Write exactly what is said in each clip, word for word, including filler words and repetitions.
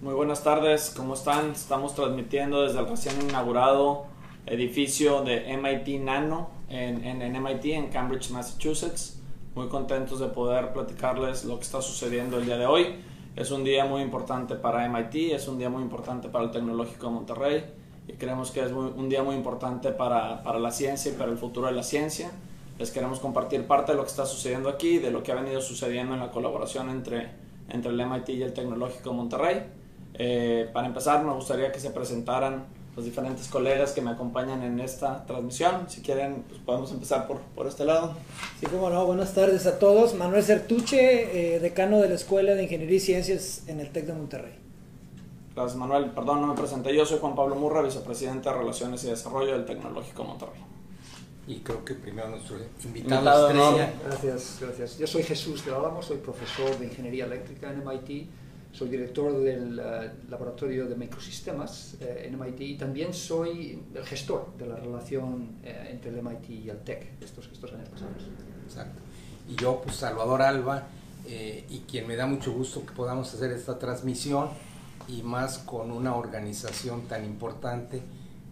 Muy buenas tardes, ¿cómo están? Estamos transmitiendo desde el recién inaugurado edificio de M I T Nano en, en, en M I T, en Cambridge, Massachusetts. Muy contentos de poder platicarles lo que está sucediendo el día de hoy. Es un día muy importante para M I T, es un día muy importante para el Tecnológico de Monterrey y creemos que es muy, un día muy importante para, para la ciencia y para el futuro de la ciencia. Les queremos compartir parte de lo que está sucediendo aquí, de lo que ha venido sucediendo en la colaboración entre, entre el M I T y el Tecnológico de Monterrey. Eh, para empezar, me gustaría que se presentaran los diferentes colegas que me acompañan en esta transmisión. Si quieren, pues podemos empezar por, por este lado. Sí, como no, buenas tardes a todos. Manuel Zertuche, eh, decano de la Escuela de Ingeniería y Ciencias en el TEC de Monterrey. Gracias, Manuel. Perdón, no me presenté. Yo soy Juan Pablo Murra, vicepresidente de Relaciones y Desarrollo del Tecnológico Monterrey. Y creo que primero nuestro invitado, invitado estrella. ¿No? Gracias, gracias. Yo soy Jesús del Álamo, soy profesor de Ingeniería Eléctrica en M I T. Soy director del uh, laboratorio de microsistemas eh, en M I T y también soy el gestor de la relación eh, entre el M I T y el TEC estos, estos años pasados. Exacto. Y yo, pues, Salvador Alba, eh, y quien me da mucho gusto que podamos hacer esta transmisión, y más con una organización tan importante,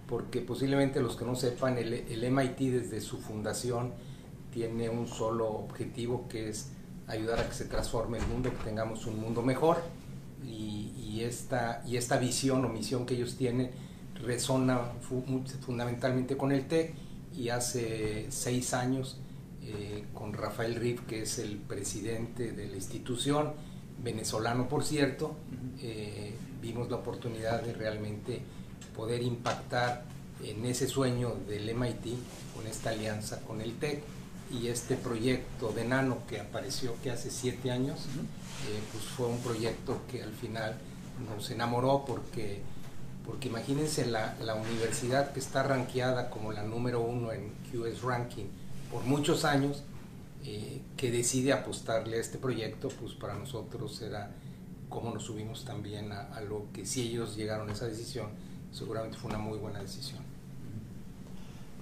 porque posiblemente los que no sepan, el, el M I T desde su fundación tiene un solo objetivo, que es ayudar a que se transforme el mundo, que tengamos un mundo mejor. Y, y, esta, y esta visión o misión que ellos tienen resona fu fundamentalmente con el TEC, y hace seis años eh, con Rafael Reif, que es el presidente de la institución, venezolano por cierto, eh, vimos la oportunidad de realmente poder impactar en ese sueño del M I T con esta alianza con el TEC. Y este proyecto de Nano, que apareció que hace siete años, eh, pues fue un proyecto que al final nos enamoró, porque, porque imagínense la, la universidad que está rankeada como la número uno en Q S Ranking por muchos años, eh, que decide apostarle a este proyecto. Pues para nosotros era cómo nos subimos también a, a lo que, si ellos llegaron a esa decisión, seguramente fue una muy buena decisión.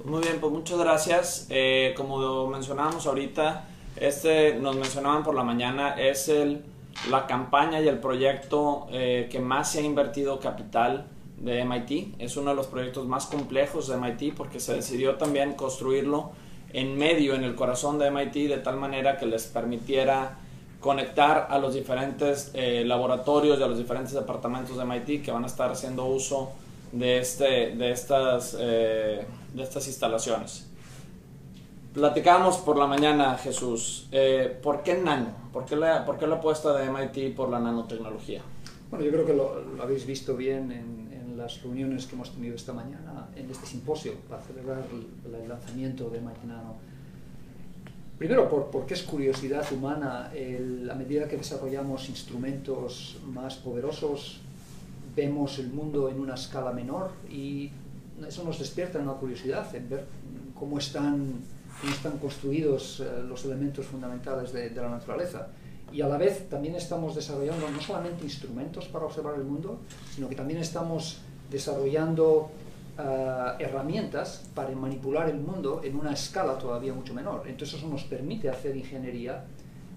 Muy bien, pues muchas gracias. Eh, como mencionábamos ahorita, este nos mencionaban por la mañana, es el, la campaña y el proyecto eh, que más se ha invertido capital de M I T. Es uno de los proyectos más complejos de M I T, porque se decidió también construirlo en medio, en el corazón de M I T, de tal manera que les permitiera conectar a los diferentes eh, laboratorios y a los diferentes departamentos de M I T que van a estar haciendo uso de, este, de, estas, eh, de estas instalaciones. Platicamos por la mañana, Jesús, eh, ¿por qué Nano? ¿Por qué, la, ¿Por qué la apuesta de M I T por la nanotecnología? Bueno, yo creo que lo, lo habéis visto bien en, en las reuniones que hemos tenido esta mañana, en este simposio para celebrar el, el lanzamiento de M I T Nano. Primero, por, porque es curiosidad humana. El, a medida que desarrollamos instrumentos más poderosos, vemos el mundo en una escala menor, y eso nos despierta una curiosidad en ver cómo están, cómo están construidos los elementos fundamentales de, de la naturaleza. Y a la vez también estamos desarrollando no solamente instrumentos para observar el mundo, sino que también estamos desarrollando uh, herramientas para manipular el mundo en una escala todavía mucho menor. Entonces eso nos permite hacer ingeniería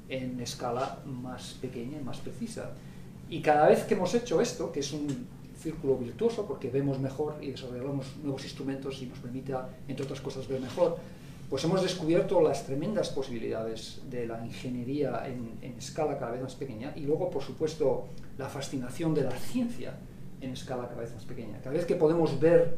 en escala más pequeña y más precisa. Y cada vez que hemos hecho esto, que es un círculo virtuoso, porque vemos mejor y desarrollamos nuevos instrumentos y nos permite, entre otras cosas, ver mejor, pues hemos descubierto las tremendas posibilidades de la ingeniería en, en escala cada vez más pequeña, y luego, por supuesto, la fascinación de la ciencia en escala cada vez más pequeña. Cada vez que podemos ver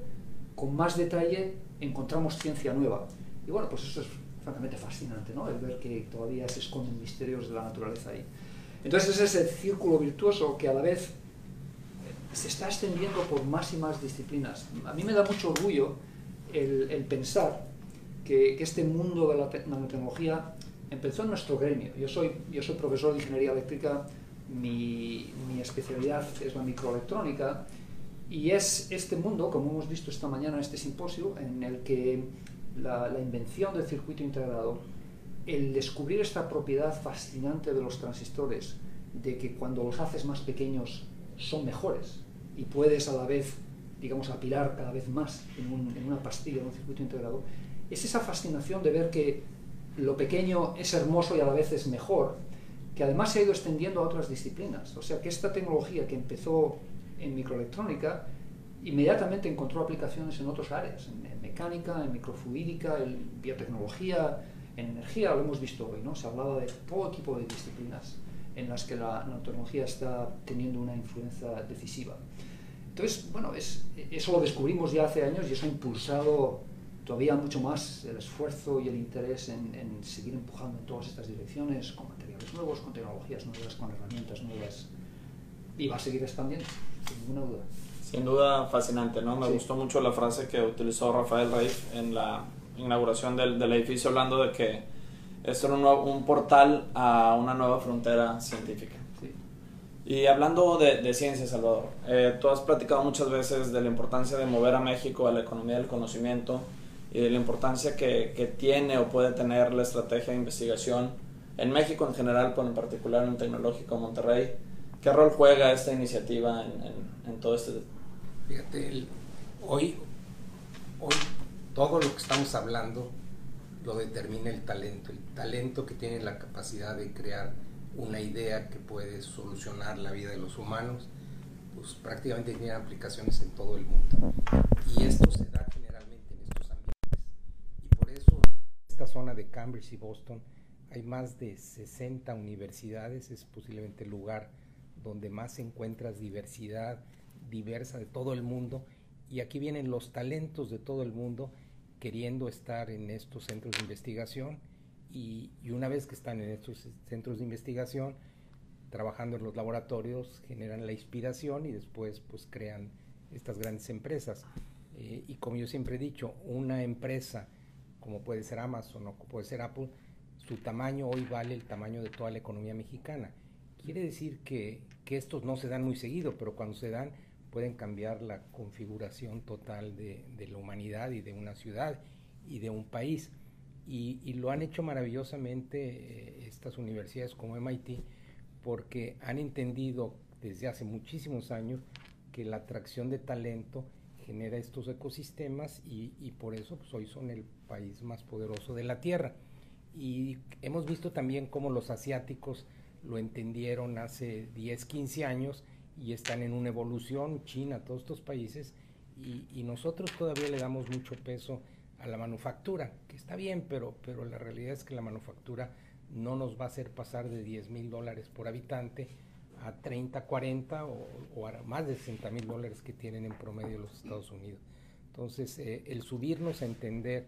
con más detalle, encontramos ciencia nueva. Y bueno, pues eso es francamente fascinante, ¿no? El ver que todavía se esconden misterios de la naturaleza ahí. Entonces es el círculo virtuoso que a la vez se está extendiendo por más y más disciplinas. A mí me da mucho orgullo el, el pensar que, que este mundo de la nanotecnología empezó en nuestro gremio. Yo soy, yo soy profesor de ingeniería eléctrica, mi, mi especialidad es la microelectrónica, y es este mundo, como hemos visto esta mañana en este simposio, en el que la, la invención del circuito integrado, el descubrir esta propiedad fascinante de los transistores, de que cuando los haces más pequeños son mejores, y puedes a la vez, digamos, apilar cada vez más en, un, en una pastilla, en un circuito integrado, es esa fascinación de ver que lo pequeño es hermoso y a la vez es mejor, que además se ha ido extendiendo a otras disciplinas. O sea que esta tecnología que empezó en microelectrónica inmediatamente encontró aplicaciones en otras áreas, en mecánica, en microfluídica, en biotecnología, en energía, lo hemos visto hoy, ¿no? Se hablaba de todo tipo de disciplinas en las que la nanotecnología está teniendo una influencia decisiva. Entonces, bueno, es, eso lo descubrimos ya hace años y eso ha impulsado todavía mucho más el esfuerzo y el interés en, en seguir empujando en todas estas direcciones, con materiales nuevos, con tecnologías nuevas, con herramientas nuevas, y va a seguir expandiendo, sin ninguna duda. Sin duda fascinante, ¿no? Me sí. gustó mucho la frase que utilizó Rafael Reif en la inauguración del, del edificio, hablando de que esto era un, un portal a una nueva frontera científica. Sí. Y hablando de, de ciencia, Salvador, eh, tú has platicado muchas veces de la importancia de mover a México a la economía del conocimiento y de la importancia que, que tiene o puede tener la estrategia de investigación en México en general, pero en particular en el Tecnológico de Monterrey. ¿Qué rol juega esta iniciativa en, en, en todo este? Fíjate, el, hoy, hoy todo lo que estamos hablando lo determina el talento, el talento que tiene la capacidad de crear una idea que puede solucionar la vida de los humanos, pues prácticamente tiene aplicaciones en todo el mundo. Y esto se da generalmente en estos ambientes. Y por eso en esta zona de Cambridge y Boston hay más de sesenta universidades, es posiblemente el lugar donde más encuentras diversidad diversa de todo el mundo, y aquí vienen los talentos de todo el mundo queriendo estar en estos centros de investigación, y, y una vez que están en estos centros de investigación, trabajando en los laboratorios, generan la inspiración y después pues crean estas grandes empresas. Eh, y como yo siempre he dicho, una empresa como puede ser Amazon o como puede ser Apple, su tamaño hoy vale el tamaño de toda la economía mexicana. Quiere decir que, que estos no se dan muy seguido, pero cuando se dan pueden cambiar la configuración total de, de la humanidad y de una ciudad y de un país. Y, y lo han hecho maravillosamente eh, estas universidades como M I T, porque han entendido desde hace muchísimos años que la atracción de talento genera estos ecosistemas y, y por eso pues, hoy son el país más poderoso de la Tierra. Y hemos visto también cómo los asiáticos lo entendieron hace diez, quince años y están en una evolución, China, todos estos países, y, y nosotros todavía le damos mucho peso a la manufactura, que está bien, pero, pero la realidad es que la manufactura no nos va a hacer pasar de diez mil dólares por habitante a treinta, cuarenta o, o a más de sesenta mil dólares que tienen en promedio los Estados Unidos. Entonces, eh, el subirnos a entender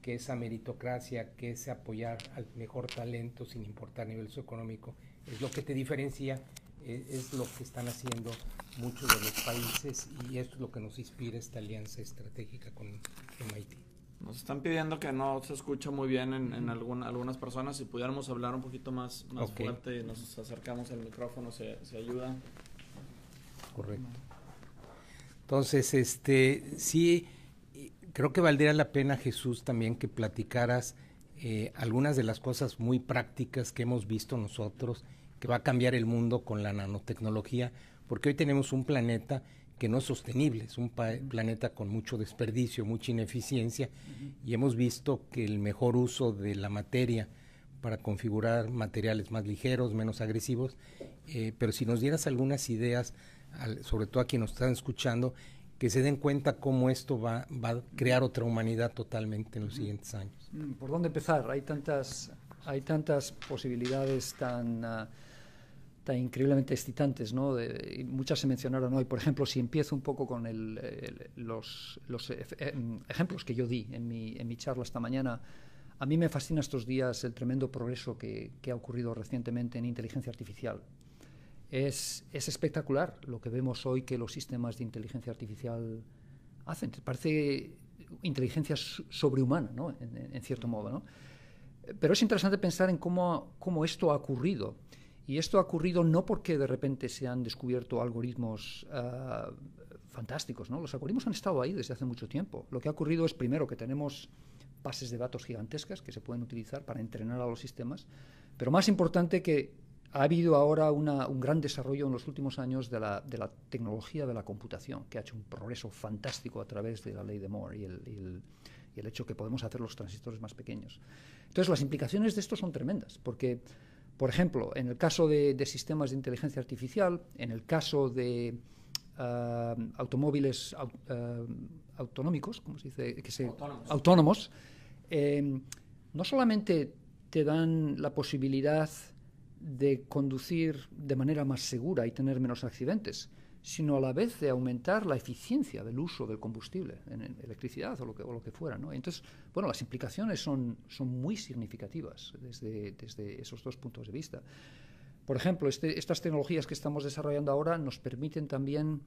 que esa meritocracia, que ese apoyar al mejor talento sin importar nivel socioeconómico, es lo que te diferencia, es, es lo que están haciendo muchos de los países y esto es lo que nos inspira esta alianza estratégica con M I T. Nos están pidiendo que no se escucha muy bien en, en alguna, algunas personas, si pudiéramos hablar un poquito más, más okay. fuerte y nos acercamos al micrófono, se, se ayuda. Correcto. Entonces, este, sí... Creo que valdría la pena, Jesús, también que platicaras eh, algunas de las cosas muy prácticas que hemos visto nosotros, que va a cambiar el mundo con la nanotecnología, porque hoy tenemos un planeta que no es sostenible, es un planeta con mucho desperdicio, mucha ineficiencia, uh-huh. y hemos visto que el mejor uso de la materia para configurar materiales más ligeros, menos agresivos, eh, pero si nos dieras algunas ideas, al, sobre todo a quienes nos están escuchando, que se den cuenta cómo esto va, va a crear otra humanidad totalmente en los siguientes años. ¿Por dónde empezar? Hay tantas, hay tantas posibilidades tan, uh, tan increíblemente excitantes, ¿no? De, muchas se mencionaron hoy. Por ejemplo, si empiezo un poco con el, el, los, los ejemplos que yo di en mi, en mi charla esta mañana, a mí me fascina estos días el tremendo progreso que, que ha ocurrido recientemente en inteligencia artificial. Es, es espectacular lo que vemos hoy que los sistemas de inteligencia artificial hacen. Parece inteligencia sobrehumana, ¿no? en, en cierto modo, ¿no? Pero es interesante pensar en cómo, cómo esto ha ocurrido. Y esto ha ocurrido no porque de repente se han descubierto algoritmos uh, fantásticos, ¿no? Los algoritmos han estado ahí desde hace mucho tiempo. Lo que ha ocurrido es, primero, que tenemos bases de datos gigantescas que se pueden utilizar para entrenar a los sistemas, pero más importante que ha habido ahora una, un gran desarrollo en los últimos años de la, de la tecnología de la computación, que ha hecho un progreso fantástico a través de la ley de Moore y el, y el, y el hecho que podemos hacer los transistores más pequeños. Entonces, las implicaciones de esto son tremendas, porque Por ejemplo, en el caso de, de sistemas de inteligencia artificial, en el caso de uh, automóviles au, uh, autonómicos, ¿cómo se dice? Que se, autónomos, autónomos eh, no solamente te dan la posibilidad de conducir de manera más segura y tener menos accidentes, sino a la vez de aumentar la eficiencia del uso del combustible, en electricidad o lo que, o lo que fuera, ¿no? Entonces, bueno, las implicaciones son, son muy significativas desde, desde esos dos puntos de vista. Por ejemplo, este, estas tecnologías que estamos desarrollando ahora nos permiten también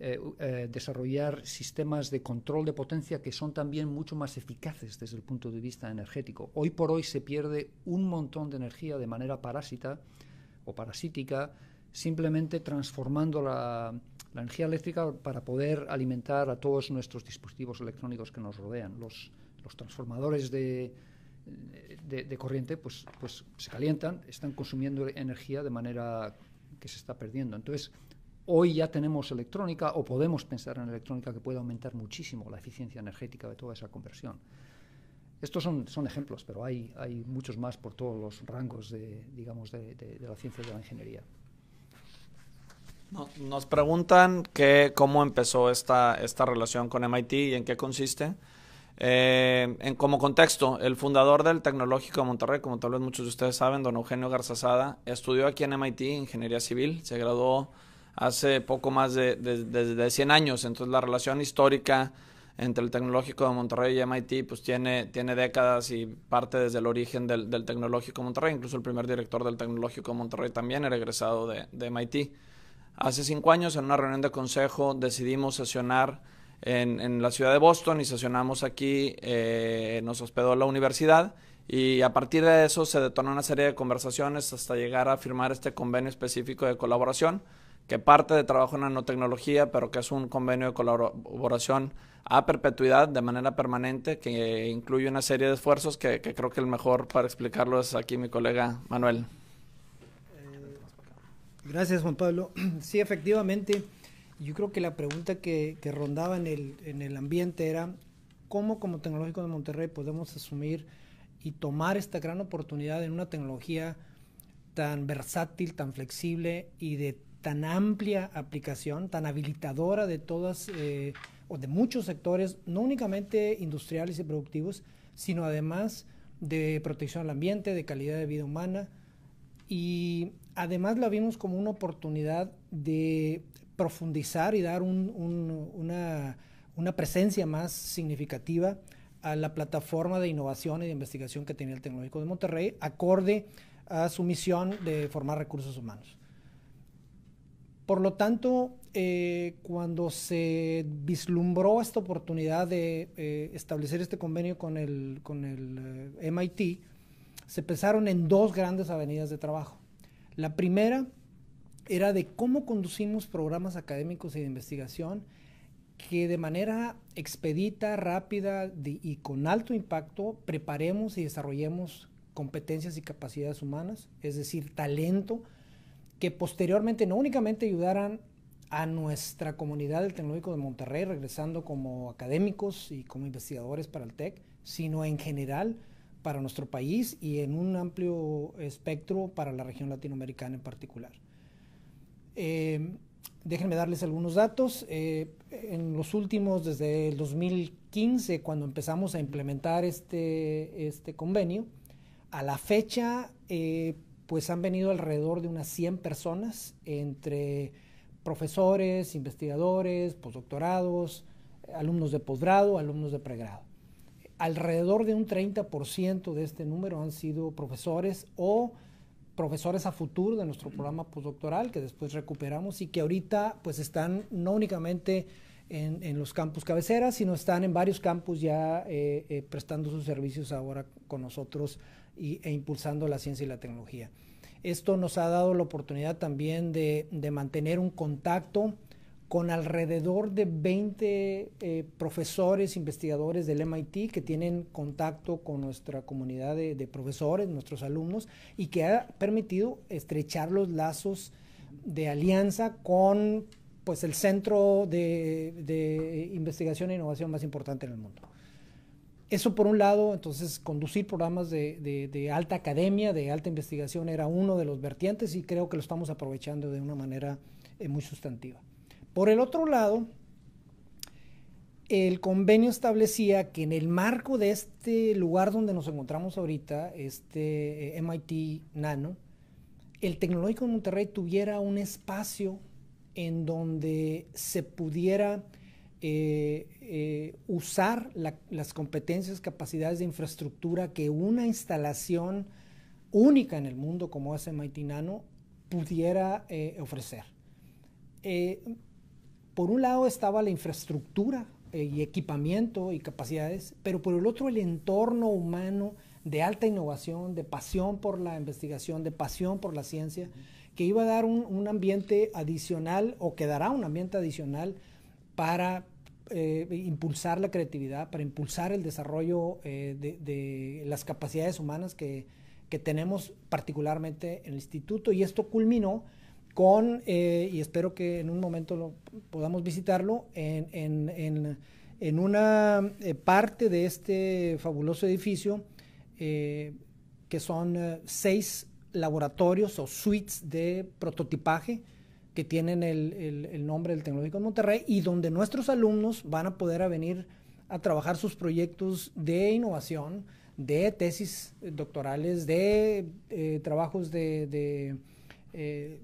eh, eh, desarrollar sistemas de control de potencia que son también mucho más eficaces desde el punto de vista energético. Hoy por hoy se pierde un montón de energía de manera parásita o parasítica, simplemente transformando la, la energía eléctrica para poder alimentar a todos nuestros dispositivos electrónicos que nos rodean. Los, los transformadores de, de, de corriente pues, pues se calientan, están consumiendo energía de manera que se está perdiendo. Entonces, hoy ya tenemos electrónica o podemos pensar en electrónica que puede aumentar muchísimo la eficiencia energética de toda esa conversión. Estos son, son ejemplos, pero hay, hay muchos más por todos los rangos de, digamos, de, de, de la ciencia y de la ingeniería. Nos preguntan que cómo empezó esta, esta relación con M I T y en qué consiste. Eh, en, como contexto, el fundador del Tecnológico de Monterrey, como tal vez muchos de ustedes saben, don Eugenio Garza Sada, estudió aquí en M I T Ingeniería Civil, se graduó hace poco más de, de, de, de cien años, entonces la relación histórica entre el Tecnológico de Monterrey y M I T pues tiene, tiene décadas y parte desde el origen del, del Tecnológico de Monterrey. Incluso el primer director del Tecnológico de Monterrey también era egresado de, de M I T. Hace cinco años, en una reunión de consejo, decidimos sesionar en, en la ciudad de Boston y sesionamos aquí, eh, nos hospedó la universidad y a partir de eso se detonó una serie de conversaciones hasta llegar a firmar este convenio específico de colaboración que parte de trabajo en nanotecnología, pero que es un convenio de colaboración a perpetuidad, de manera permanente, que incluye una serie de esfuerzos que, que creo que el mejor para explicarlo es aquí mi colega Manuel. Gracias, Juan Pablo. Sí, efectivamente, yo creo que la pregunta que, que rondaba en el, en el ambiente era cómo como Tecnológico de Monterrey podemos asumir y tomar esta gran oportunidad en una tecnología tan versátil, tan flexible y de tan amplia aplicación, tan habilitadora de todas eh, o de muchos sectores, no únicamente industriales y productivos, sino además de protección al ambiente, de calidad de vida humana. Y además la vimos como una oportunidad de profundizar y dar un, un, una, una presencia más significativa a la plataforma de innovación y de investigación que tenía el Tecnológico de Monterrey, acorde a su misión de formar recursos humanos. Por lo tanto, eh, cuando se vislumbró esta oportunidad de eh, establecer este convenio con el, con el eh, M I T, se pensaron en dos grandes avenidas de trabajo. La primera era de cómo conducimos programas académicos y de investigación que de manera expedita, rápida de, y con alto impacto preparemos y desarrollemos competencias y capacidades humanas, es decir, talento, que posteriormente no únicamente ayudaran a nuestra comunidad del Tecnológico de Monterrey, regresando como académicos y como investigadores para el TEC, sino en general para nuestro país y en un amplio espectro para la región latinoamericana en particular. Eh, déjenme darles algunos datos. Eh, en los últimos, desde el dos mil quince, cuando empezamos a implementar este, este convenio, a la fecha eh, pues han venido alrededor de unas cien personas, entre profesores, investigadores, postdoctorados, alumnos de posgrado, alumnos de pregrado. Alrededor de un treinta por ciento de este número han sido profesores o profesores a futuro de nuestro programa postdoctoral que después recuperamos y que ahorita pues están no únicamente en, en los campus cabeceras, sino están en varios campus ya eh, eh, prestando sus servicios ahora con nosotros y, e impulsando la ciencia y la tecnología. Esto nos ha dado la oportunidad también de, de mantener un contacto con alrededor de veinte eh, profesores, investigadores del M I T que tienen contacto con nuestra comunidad de, de profesores, nuestros alumnos, y que ha permitido estrechar los lazos de alianza con pues, el centro de, de investigación e innovación más importante en el mundo. Eso por un lado. Entonces, conducir programas de, de, de alta academia, de alta investigación, era uno de los vertientes y creo que lo estamos aprovechando de una manera eh, muy sustantiva. Por el otro lado, el convenio establecía que en el marco de este lugar donde nos encontramos ahorita, este eh, M I T Nano, el Tecnológico de Monterrey tuviera un espacio en donde se pudiera Eh, eh, usar la, las competencias, capacidades de infraestructura que una instalación única en el mundo como es M I T Nano pudiera eh, ofrecer. Eh, por un lado estaba la infraestructura eh, y equipamiento y capacidades, pero por el otro el entorno humano de alta innovación, de pasión por la investigación, de pasión por la ciencia, que iba a dar un, un ambiente adicional, o que dará un ambiente adicional para eh, impulsar la creatividad, para impulsar el desarrollo eh, de, de las capacidades humanas que, que tenemos particularmente en el instituto. Y esto culminó con, eh, y espero que en un momento lo, podamos visitarlo, en, en, en, en una eh, parte de este fabuloso edificio, eh, que son eh, seis laboratorios o suites de prototipaje, que tienen el, el, el nombre del Tecnológico de Monterrey, y donde nuestros alumnos van a poder a venir a trabajar sus proyectos de innovación, de tesis doctorales, de eh, trabajos de, de eh,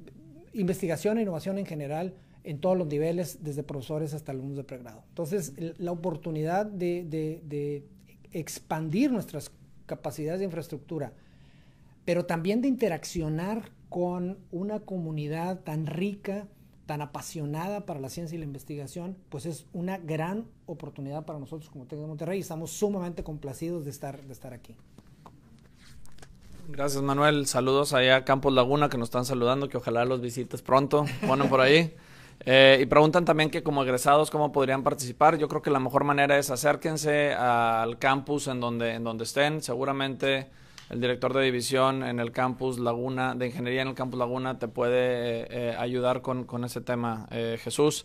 investigación e innovación en general, en todos los niveles, desde profesores hasta alumnos de pregrado. Entonces, la oportunidad de, de, de expandir nuestras capacidades de infraestructura, pero también de interaccionar con una comunidad tan rica, tan apasionada para la ciencia y la investigación, pues es una gran oportunidad para nosotros como Tec de Monterrey, y estamos sumamente complacidos de estar, de estar aquí. Gracias, Manuel. Saludos allá a Campos Laguna, que nos están saludando, que ojalá los visites pronto, ponen por ahí. Eh, y preguntan también que como egresados, ¿cómo podrían participar? Yo creo que la mejor manera es acérquense al campus en donde, en donde estén, seguramente. El director de división en el campus Laguna, de ingeniería en el campus Laguna, te puede eh, ayudar con, con ese tema, eh, Jesús.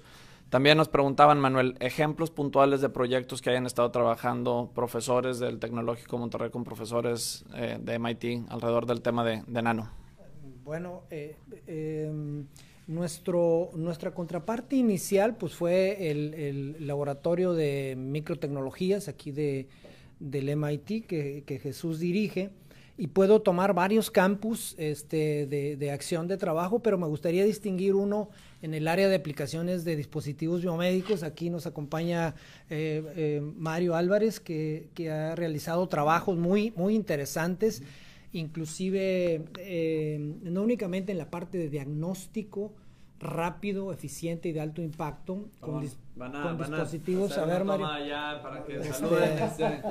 También nos preguntaban, Manuel, ejemplos puntuales de proyectos que hayan estado trabajando profesores del Tecnológico Monterrey con profesores eh, de M I T alrededor del tema de, de nano. Bueno, eh, eh, nuestro, nuestra contraparte inicial pues fue el, el laboratorio de microtecnologías aquí de, del M I T que, que Jesús dirige. Y puedo tomar varios campus este, de, de acción de trabajo, pero me gustaría distinguir uno en el área de aplicaciones de dispositivos biomédicos. Aquí nos acompaña eh, eh, Mario Álvarez, que, que ha realizado trabajos muy, muy interesantes, inclusive eh, no únicamente en la parte de diagnóstico rápido, eficiente y de alto impacto, con, dis van a, con van dispositivos. A, a ver, Mario. Para que este... saluden este,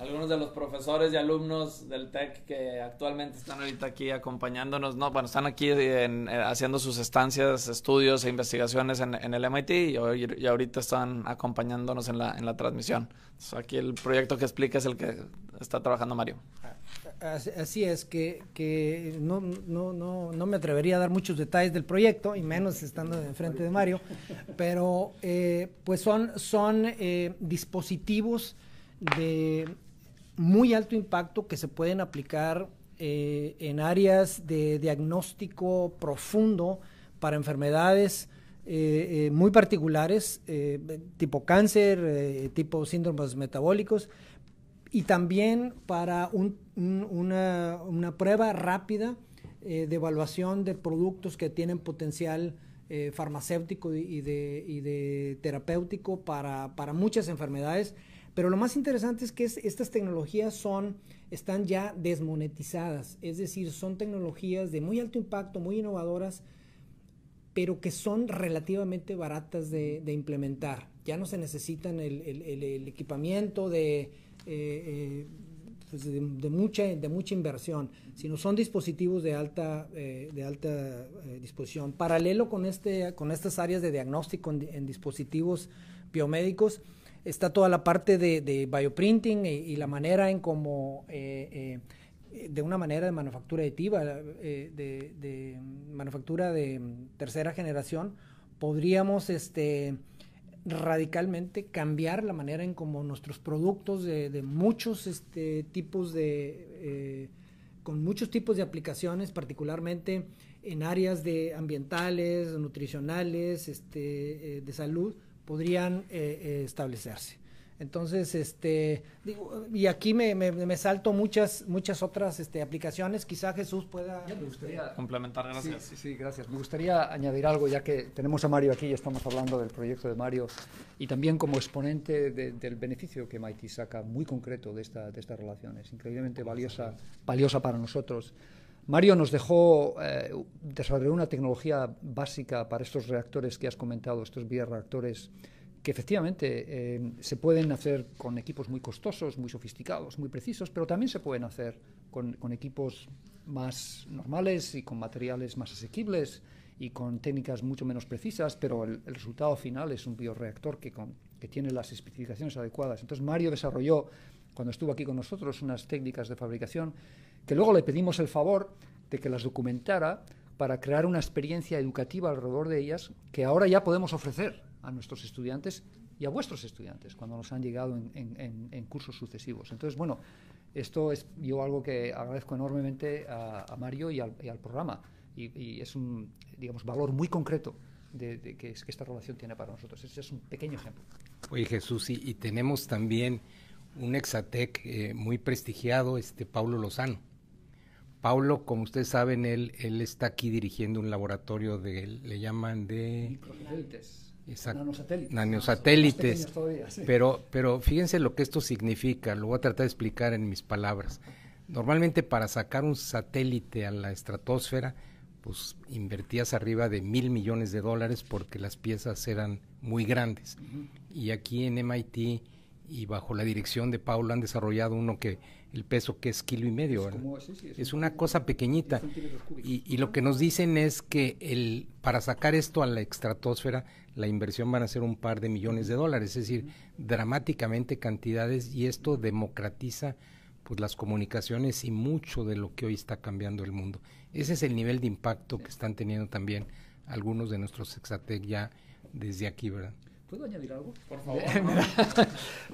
algunos de los profesores y alumnos del TEC que actualmente están ahorita aquí acompañándonos, ¿no? Bueno, están aquí en, en, haciendo sus estancias, estudios e investigaciones en, en el M I T, y, y ahorita están acompañándonos en la, en la transmisión. Entonces, aquí el proyecto que explica es el que está trabajando Mario. Así es, que, que no, no, no, no me atrevería a dar muchos detalles del proyecto, y menos estando enfrente de Mario, pero eh, pues son, son eh, dispositivos de muy alto impacto que se pueden aplicar eh, en áreas de diagnóstico profundo para enfermedades eh, eh, muy particulares, eh, tipo cáncer, eh, tipo síndromes metabólicos, y también para un, un, una, una prueba rápida eh, de evaluación de productos que tienen potencial eh, farmacéutico y de, y de terapéutico para, para muchas enfermedades. Pero lo más interesante es que es, estas tecnologías son, están ya desmonetizadas, es decir, son tecnologías de muy alto impacto, muy innovadoras, pero que son relativamente baratas de, de implementar. Ya no se necesitan el, el, el, el equipamiento de, eh, eh, pues de, de, mucha, de mucha inversión, sino son dispositivos de alta, eh, de alta eh, disposición. Paralelo con, este, con estas áreas de diagnóstico en, en dispositivos biomédicos, está toda la parte de, de bioprinting y, y la manera en cómo, eh, eh, de una manera de manufactura aditiva, eh, de, de manufactura de tercera generación, podríamos este, radicalmente cambiar la manera en cómo nuestros productos de, de muchos este, tipos de, eh, con muchos tipos de aplicaciones, particularmente en áreas de ambientales, nutricionales, este, eh, de salud, podrían eh, eh, establecerse. Entonces, este, digo, y aquí me, me, me salto muchas, muchas otras este, aplicaciones. Quizá Jesús pueda... Me gustaría este, complementar, gracias. Sí, sí, gracias. Me gustaría añadir algo, ya que tenemos a Mario aquí y estamos hablando del proyecto de Mario, y también como exponente de, del beneficio que M I T saca muy concreto de, esta, de estas relaciones, increíblemente valiosa, valiosa para nosotros. Mario nos dejó eh, desarrollar una tecnología básica para estos reactores que has comentado, estos bioreactores, que efectivamente eh, se pueden hacer con equipos muy costosos, muy sofisticados, muy precisos, pero también se pueden hacer con, con equipos más normales y con materiales más asequibles y con técnicas mucho menos precisas, pero el, el resultado final es un bioreactor que, con, que tiene las especificaciones adecuadas. Entonces Mario desarrolló, cuando estuvo aquí con nosotros, unas técnicas de fabricación que luego le pedimos el favor de que las documentara para crear una experiencia educativa alrededor de ellas que ahora ya podemos ofrecer a nuestros estudiantes y a vuestros estudiantes cuando nos han llegado en, en, en, en cursos sucesivos. Entonces, bueno, esto es yo algo que agradezco enormemente a, a Mario y al, y al programa, y, y es un, digamos, valor muy concreto de, de que, es, que esta relación tiene para nosotros. Ese es un pequeño ejemplo. Oye, Jesús, y, y tenemos también un Exatec eh, muy prestigiado, este Pablo Lozano. Pablo, como ustedes saben, él, él está aquí dirigiendo un laboratorio de, le llaman de... Microsatélites. Exacto. Nanosatélites, nanosatélites todavía, sí. pero, pero fíjense lo que esto significa, lo voy a tratar de explicar en mis palabras. Normalmente para sacar un satélite a la estratosfera, pues invertías arriba de mil millones de dólares porque las piezas eran muy grandes. Uh-huh. Y aquí en M I T y bajo la dirección de Pablo han desarrollado uno que el peso que es kilo y medio, es, como, sí, sí, es, es un, una cosa pequeñita. Y, y lo que nos dicen es que el, para sacar esto a la estratosfera, la inversión van a ser un par de millones de dólares, es decir, uh-huh. dramáticamente cantidades, y esto democratiza pues las comunicaciones y mucho de lo que hoy está cambiando el mundo. Ese es el nivel de impacto sí. que están teniendo también algunos de nuestros Exatec ya desde aquí, ¿verdad? ¿Puedo añadir algo? Por favor.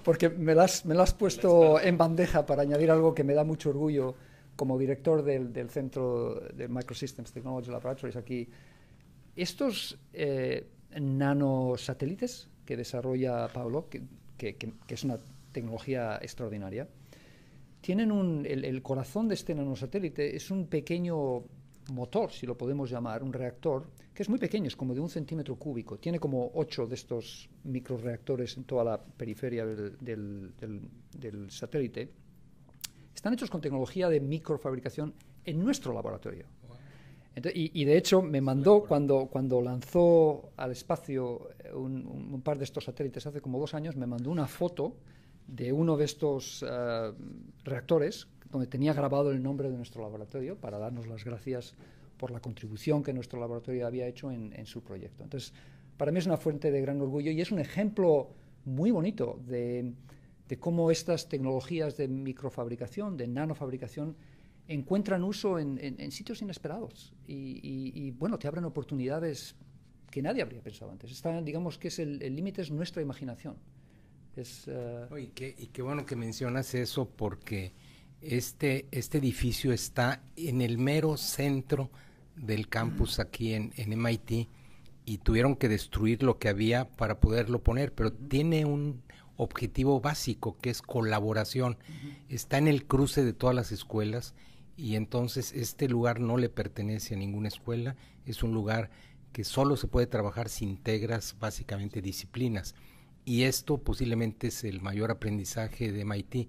Porque me lo has, me lo has puesto en bandeja para añadir algo que me da mucho orgullo como director del, del centro de Microsystems Technology Laboratories aquí. Estos eh, nanosatélites que desarrolla Pablo, que, que, que, que es una tecnología extraordinaria, tienen un, el, el corazón de este nanosatélite es un pequeño motor, si lo podemos llamar, un reactor, que es muy pequeño, es como de un centímetro cúbico. Tiene como ocho de estos microreactores en toda la periferia del, del, del, del satélite. Están hechos con tecnología de microfabricación en nuestro laboratorio. Entonces, y, y de hecho me mandó cuando, cuando lanzó al espacio un, un par de estos satélites hace como dos años, me mandó una foto de uno de estos uh, reactores donde tenía grabado el nombre de nuestro laboratorio para darnos las gracias por la contribución que nuestro laboratorio había hecho en, en su proyecto. Entonces, para mí es una fuente de gran orgullo y es un ejemplo muy bonito de, de cómo estas tecnologías de microfabricación, de nanofabricación, encuentran uso en, en, en sitios inesperados y, y, y, bueno, te abren oportunidades que nadie habría pensado antes. Está, digamos que es el límite es nuestra imaginación. Es, uh... oh, y, qué, y qué bueno que mencionas eso porque... Este, este edificio está en el mero centro del campus aquí en, en M I T y tuvieron que destruir lo que había para poderlo poner, pero uh-huh. tiene un objetivo básico que es colaboración. Uh-huh. Está en el cruce de todas las escuelas y entonces este lugar no le pertenece a ninguna escuela, es un lugar que solo se puede trabajar si integras básicamente disciplinas y esto posiblemente es el mayor aprendizaje de M I T.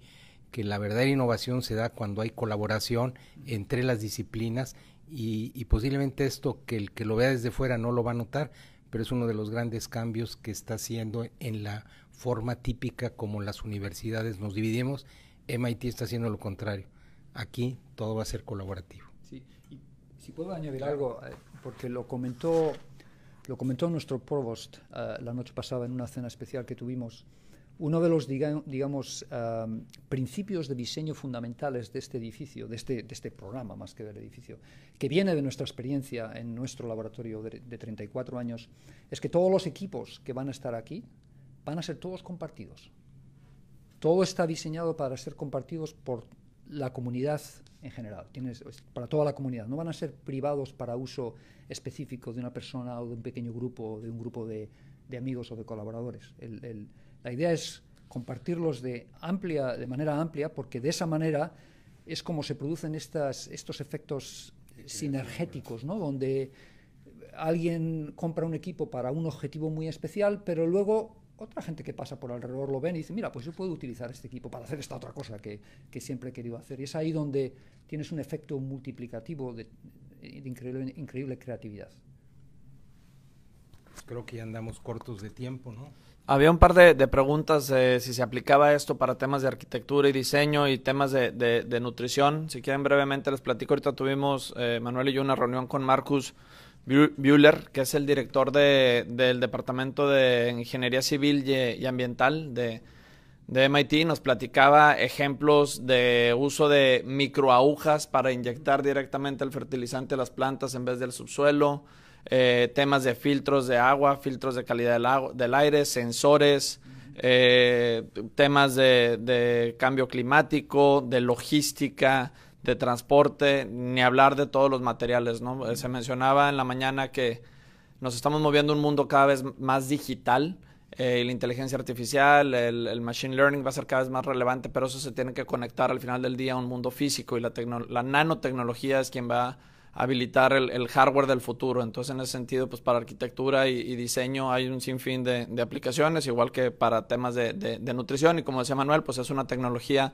Que la verdadera innovación se da cuando hay colaboración entre las disciplinas y, y posiblemente esto que el que lo vea desde fuera no lo va a notar, pero es uno de los grandes cambios que está haciendo en la forma típica como las universidades nos dividimos. M I T está haciendo lo contrario. Aquí todo va a ser colaborativo. Sí, y si puedo añadir algo, porque lo comentó, lo comentó nuestro provost uh, la noche pasada en una cena especial que tuvimos. Uno de los, diga, digamos, um, principios de diseño fundamentales de este edificio, de este, de este programa más que del edificio, que viene de nuestra experiencia en nuestro laboratorio de, de treinta y cuatro años, es que todos los equipos que van a estar aquí van a ser todos compartidos. Todo está diseñado para ser compartidos por la comunidad en general, tienes, para toda la comunidad. No van a ser privados para uso específico de una persona o de un pequeño grupo o de un grupo de, de amigos o de colaboradores. El, el, la idea es compartirlos de, amplia, de manera amplia, porque de esa manera es como se producen estas, estos efectos sinergéticos, ¿no? Donde alguien compra un equipo para un objetivo muy especial, pero luego otra gente que pasa por alrededor lo ven y dice, mira, pues yo puedo utilizar este equipo para hacer esta otra cosa que, que siempre he querido hacer. Y es ahí donde tienes un efecto multiplicativo de, de increíble, increíble creatividad. Pues creo que ya andamos cortos de tiempo, ¿no? Había un par de, de preguntas de si se aplicaba esto para temas de arquitectura y diseño y temas de, de, de nutrición. Si quieren brevemente les platico. Ahorita tuvimos, eh, Manuel y yo, una reunión con Marcus Buehler, que es el director de, del Departamento de Ingeniería Civil y, y Ambiental de, de M I T. Nos platicaba ejemplos de uso de microagujas para inyectar directamente el fertilizante a las plantas en vez del subsuelo. Eh, temas de filtros de agua, filtros de calidad del, agua, del aire, sensores, eh, temas de, de cambio climático, de logística, de transporte, ni hablar de todos los materiales, ¿no? Se mencionaba en la mañana que nos estamos moviendo a un mundo cada vez más digital, eh, y la inteligencia artificial, el, el machine learning va a ser cada vez más relevante, pero eso se tiene que conectar al final del día a un mundo físico, y la, la nanotecnología es quien va a habilitar el, el hardware del futuro. Entonces, en ese sentido, pues para arquitectura y, y diseño hay un sinfín de, de aplicaciones, igual que para temas de, de, de nutrición, y como decía Manuel, pues es una tecnología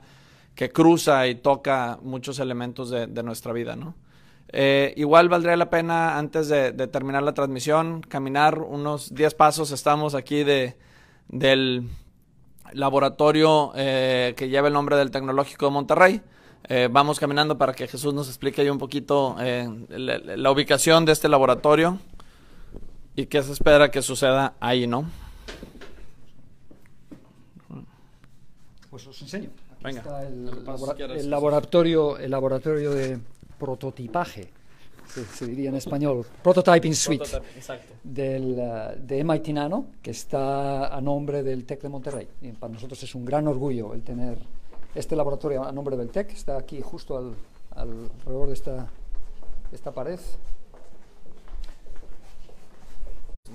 que cruza y toca muchos elementos de, de nuestra vida, ¿no? Eh, igual valdría la pena, antes de, de terminar la transmisión, caminar unos diez pasos. Estamos aquí de, del laboratorio eh, que lleva el nombre del Tecnológico de Monterrey. Eh, vamos caminando para que Jesús nos explique ahí un poquito eh, la, la ubicación de este laboratorio y qué se espera que suceda ahí, ¿no? Pues os enseño. Aquí Venga. Está el, labora el, laboratorio, el laboratorio de prototipaje, se, se diría en español, Prototyping Suite, Prototype, del, uh, de M I T Nano, que está a nombre del TEC de Monterrey. Y para nosotros es un gran orgullo el tener este laboratorio a nombre del TEC. Está aquí justo al, al, alrededor de esta, esta pared.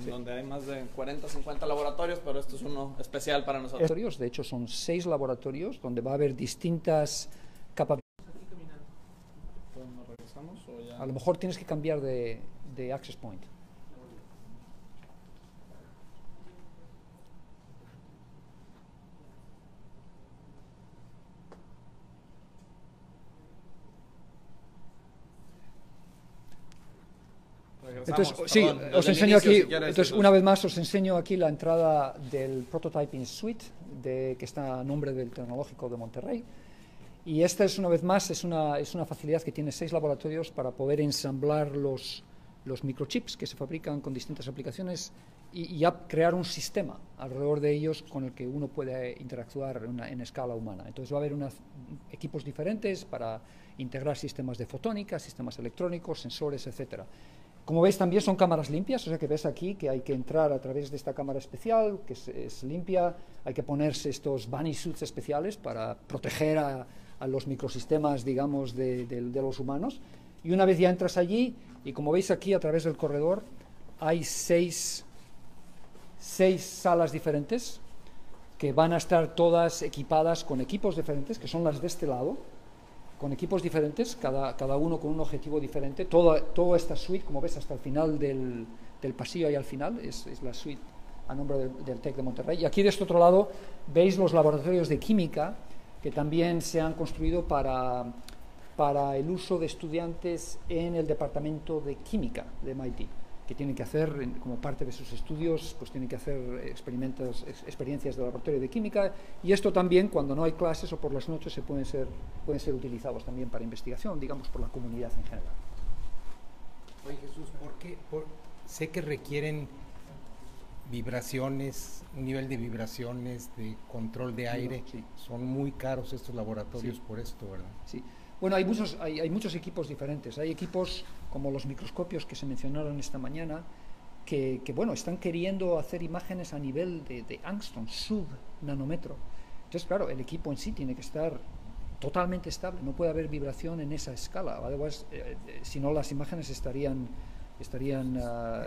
Sí. Donde hay más de cuarenta, cincuenta laboratorios, pero esto es uno especial para nosotros. De hecho, son seis laboratorios donde va a haber distintas capacidades. A lo mejor tienes que cambiar de, de access point. Entonces, Vamos, sí, perdón, os enseño inicio, aquí, si entonces, una vez más os enseño aquí la entrada del Prototyping Suite, de, que está a nombre del Tecnológico de Monterrey. Y esta es, una vez más, es una, es una facilidad que tiene seis laboratorios para poder ensamblar los, los microchips que se fabrican con distintas aplicaciones y, y a crear un sistema alrededor de ellos con el que uno puede interactuar una, en escala humana. Entonces va a haber una, equipos diferentes para integrar sistemas de fotónica, sistemas electrónicos, sensores, etcétera. Como veis, también son cámaras limpias, o sea que ves aquí que hay que entrar a través de esta cámara especial, que es, es limpia, hay que ponerse estos bunny suits especiales para proteger a, a los microsistemas, digamos, de, de, de los humanos. Y una vez ya entras allí, y como veis aquí a través del corredor, hay seis, seis salas diferentes que van a estar todas equipadas con equipos diferentes, que son las de este lado, con equipos diferentes, cada, cada uno con un objetivo diferente. Toda, toda esta suite, como ves, hasta el final del, del pasillo y al final, es, es la suite a nombre del, del TEC de Monterrey. Y aquí de este otro lado veis los laboratorios de química que también se han construido para, para el uso de estudiantes en el departamento de química de M I T, que tienen que hacer, como parte de sus estudios, pues tienen que hacer experimentos, experiencias de laboratorio de química, y esto también, cuando no hay clases o por las noches, se pueden ser, pueden ser utilizados también para investigación, digamos, por la comunidad en general. Oye, Jesús, ¿por qué? Por, sé que requieren vibraciones, un nivel de vibraciones, de control de aire, sí, sí. Son muy caros estos laboratorios, sí. Por esto, ¿verdad? Sí. Bueno, hay muchos, hay, hay muchos equipos diferentes. Hay equipos como los microscopios que se mencionaron esta mañana, que, que bueno, están queriendo hacer imágenes a nivel de, de angstrom, sub nanómetro. Entonces, claro, el equipo en sí tiene que estar totalmente estable, no puede haber vibración en esa escala, además, eh, si no las imágenes estarían, estarían uh,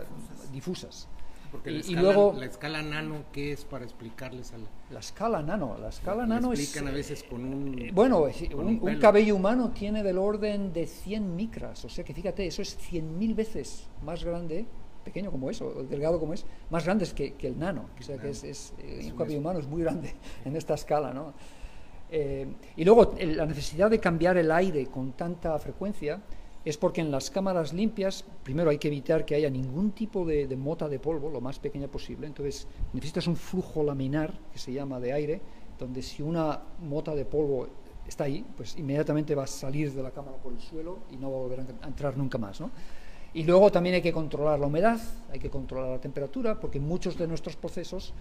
difusas. difusas. Porque la, y, escala, y luego, la escala nano, ¿qué es para explicarles a la...? La escala nano, la escala nano es... explican a veces con un... Bueno, con un, un, un cabello humano tiene del orden de cien micras, o sea que fíjate, eso es cien mil veces más grande, pequeño como eso, delgado como es, más grande que, que el nano, o sea que es, es, es un cabello humano es muy grande en esta escala, ¿no? Eh, y luego la necesidad de cambiar el aire con tanta frecuencia... es porque en las cámaras limpias, primero hay que evitar que haya ningún tipo de, de mota de polvo, lo más pequeña posible, entonces necesitas un flujo laminar, que se llama de aire, donde si una mota de polvo está ahí, pues inmediatamente va a salir de la cámara por el suelo y no va a volver a entrar nunca más, ¿no? Y luego también hay que controlar la humedad, hay que controlar la temperatura, porque muchos de nuestros procesos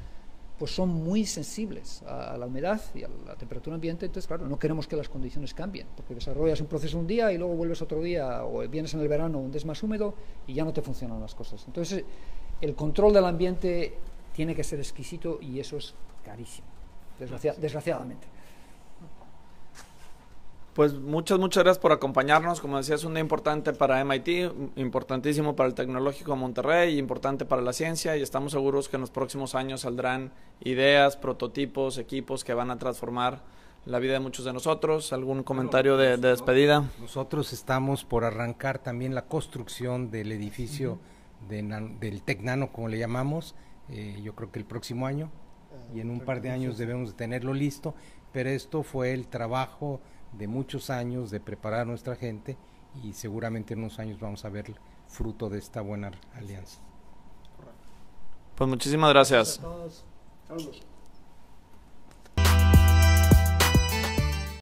pues son muy sensibles a la humedad y a la temperatura ambiente, entonces claro, no queremos que las condiciones cambien, porque desarrollas un proceso un día y luego vuelves otro día, o vienes en el verano donde es más húmedo y ya no te funcionan las cosas. Entonces el control del ambiente tiene que ser exquisito y eso es carísimo, desgracia desgraciadamente. Pues muchas, muchas gracias por acompañarnos. Como decía, es un día importante para M I T, importantísimo para el Tecnológico de Monterrey, importante para la ciencia, y estamos seguros que en los próximos años saldrán ideas, prototipos, equipos que van a transformar la vida de muchos de nosotros. ¿Algún comentario de, de despedida? Nosotros estamos por arrancar también la construcción del edificio uh-huh. de, del Tecnano, como le llamamos, eh, yo creo que el próximo año, y en un par de años debemos de tenerlo listo, pero esto fue el trabajo de muchos años de preparar a nuestra gente, y seguramente en unos años vamos a ver el fruto de esta buena alianza. Pues muchísimas gracias. Gracias a todos.